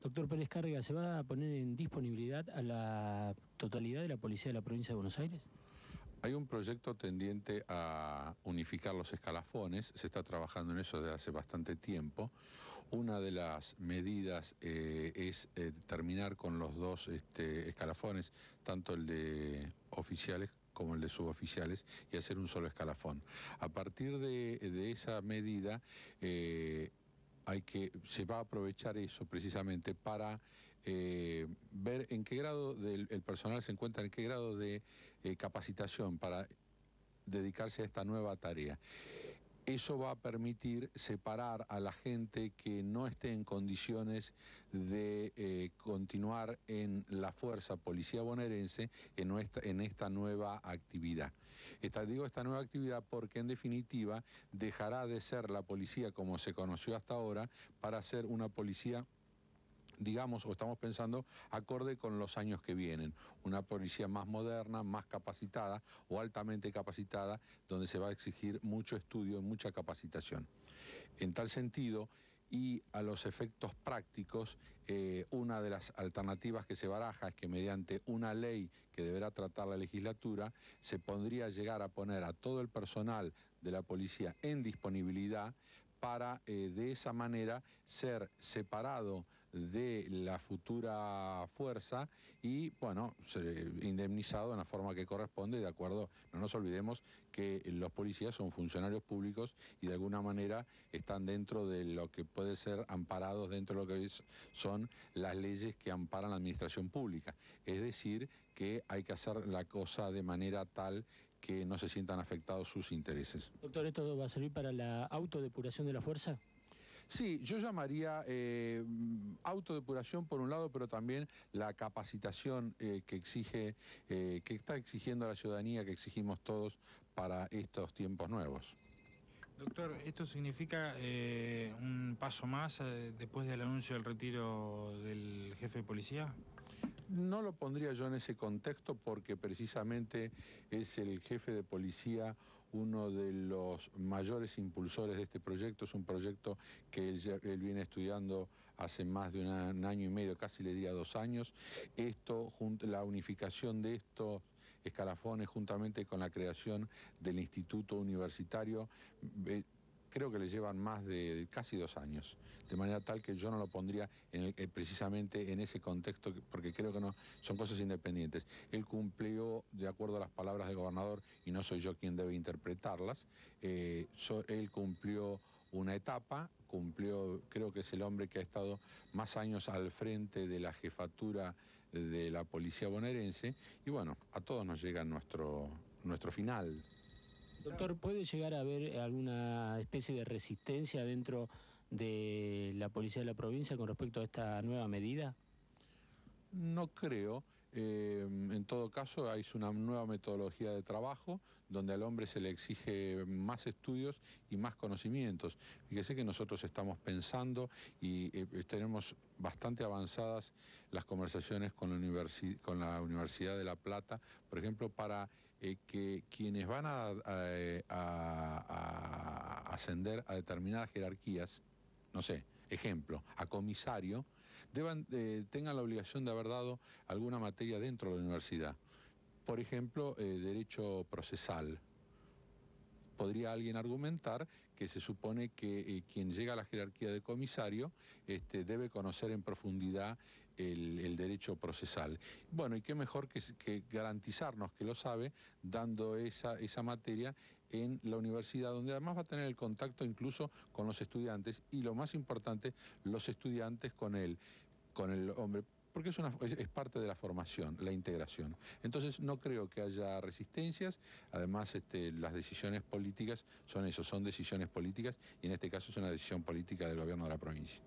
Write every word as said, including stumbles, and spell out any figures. Doctor Pérez Carrega, ¿se va a poner en disponibilidad a la totalidad de la Policía de la Provincia de Buenos Aires? Hay un proyecto tendiente a unificar los escalafones, se está trabajando en eso desde hace bastante tiempo. Una de las medidas eh, es eh, terminar con los dos este, escalafones, tanto el de oficiales como el de suboficiales, y hacer un solo escalafón. A partir de, de esa medida... Eh, Hay que, se va a aprovechar eso precisamente para eh, ver en qué grado del, el personal se encuentra, en qué grado de eh, capacitación para dedicarse a esta nueva tarea. Eso va a permitir separar a la gente que no esté en condiciones de eh, continuar en la fuerza policía bonaerense en, nuestra, en esta nueva actividad. Esta, digo esta nueva actividad porque en definitiva dejará de ser la policía como se conoció hasta ahora para ser una policía, digamos, o estamos pensando, acorde con los años que vienen. Una policía más moderna, más capacitada o altamente capacitada, donde se va a exigir mucho estudio y mucha capacitación. En tal sentido, y a los efectos prácticos, eh, una de las alternativas que se baraja es que mediante una ley que deberá tratar la legislatura, se podría llegar a poner a todo el personal de la policía en disponibilidad para eh, de esa manera ser separado de la futura fuerza y, bueno, indemnizado en la forma que corresponde, de acuerdo. No nos olvidemos que los policías son funcionarios públicos y de alguna manera están dentro de lo que puede ser amparados dentro de lo que son las leyes que amparan la administración pública. Es decir, que hay que hacer la cosa de manera tal que no se sientan afectados sus intereses. Doctor, ¿esto va a servir para la autodepuración de la fuerza? Sí, yo llamaría eh, autodepuración por un lado, pero también la capacitación eh, que exige, eh, que está exigiendo la ciudadanía, que exigimos todos para estos tiempos nuevos. Doctor, ¿esto significa eh, un paso más eh, después del anuncio del retiro del jefe de policía? No lo pondría yo en ese contexto porque precisamente es el jefe de policía uno de los mayores impulsores de este proyecto. Es un proyecto que él, él viene estudiando hace más de una, un año y medio, casi le diría dos años. Esto, junto, la unificación de estos escalafones juntamente con la creación del Instituto Universitario, eh, creo que le llevan más de casi dos años, de manera tal que yo no lo pondría en el, eh, precisamente en ese contexto, porque creo que no son cosas independientes. Él cumplió de acuerdo a las palabras del gobernador, y no soy yo quien debe interpretarlas, eh, so, él cumplió una etapa, cumplió, creo que es el hombre que ha estado más años al frente de la jefatura de la policía bonaerense, y bueno, a todos nos llega nuestro, nuestro final. Doctor, ¿puede llegar a haber alguna especie de resistencia dentro de la Policía de la Provincia con respecto a esta nueva medida? No creo. Eh, en todo caso, hay una nueva metodología de trabajo donde al hombre se le exige más estudios y más conocimientos. Fíjese que nosotros estamos pensando y eh, tenemos bastante avanzadas las conversaciones con la, universi con la Universidad de La Plata, por ejemplo, para eh, que quienes van a, a, a, a ascender a determinadas jerarquías, no sé, ejemplo, a comisario, deban, eh, tengan la obligación de haber dado alguna materia dentro de la universidad. Por ejemplo, eh, derecho procesal. Podría alguien argumentar que se supone que eh, quien llega a la jerarquía de comisario este, debe conocer en profundidad el, el derecho procesal. Bueno, y qué mejor que, que garantizarnos que lo sabe dando esa, esa materia en la universidad, donde además va a tener el contacto incluso con los estudiantes y, lo más importante, los estudiantes con el, con el hombre, porque es, una, es parte de la formación, la integración. Entonces no creo que haya resistencias, además este, las decisiones políticas son eso, son decisiones políticas, y en este caso es una decisión política del gobierno de la provincia.